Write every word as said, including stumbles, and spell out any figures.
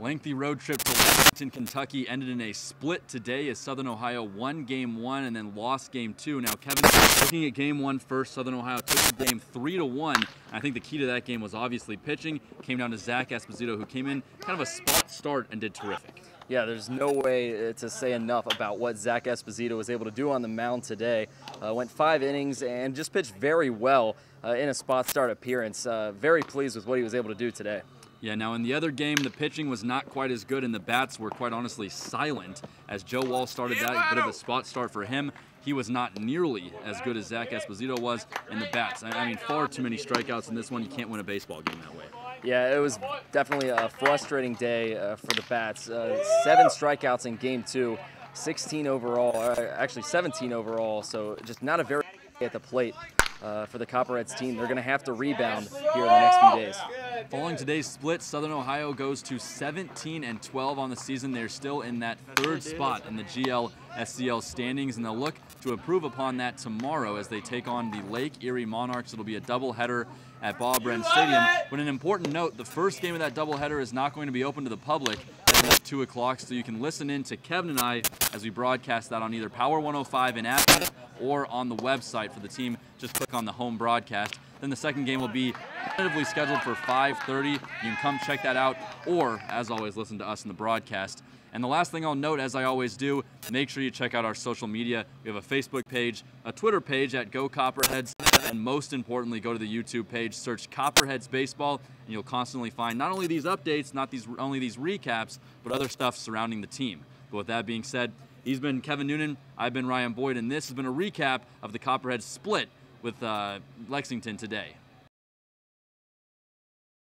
Lengthy road trip to Lexington, Kentucky ended in a split today as Southern Ohio won game one and then lost game two. Now, Kevin, looking at game one first, Southern Ohio took the game three to one. I think the key to that game was obviously pitching. It came down to Zach Esposito, who came in kind of a spot start and did terrific. Yeah, there's no way to say enough about what Zach Esposito was able to do on the mound today. Uh, went five innings and just pitched very well uh, in a spot start appearance. Uh, very pleased with what he was able to do today. Yeah, now in the other game, the pitching was not quite as good, and the bats were quite honestly silent. As Joe Wall started that, a bit of a spot start for him. He was not nearly as good as Zach Esposito was in the bats. I mean, far too many strikeouts in this one. You can't win a baseball game that way. Yeah, it was definitely a frustrating day uh, for the bats. Uh, seven strikeouts in game two, sixteen overall, or actually seventeen overall, so just not a very good day at the plate uh, for the Copperheads team. They're going to have to rebound here in the next few days. Following today's split, Southern Ohio goes to seventeen and twelve on the season. They're still in that third spot in the G L S C L standings, and they'll look to improve upon that tomorrow as they take on the Lake Erie Monarchs. It'll be a doubleheader at Bob Renn Stadium. But an important note, the first game of that doubleheader is not going to be open to the public until two o'clock, so you can listen in to Kevin and I as we broadcast that on either Power one oh five in Athens or on the website for the team. Just click on the home broadcast. Then the second game will be tentatively scheduled for five thirty. You can come check that out, or, as always, listen to us in the broadcast. And the last thing I'll note, as I always do, make sure you check out our social media. We have a Facebook page, a Twitter page at GoCopperheads, and most importantly, go to the YouTube page, search Copperheads Baseball, and you'll constantly find not only these updates, not these only these recaps, but other stuff surrounding the team. But with that being said, he's been Kevin Noonan, I've been Ryan Boyd, and this has been a recap of the Copperheads split with uh, Lexington today.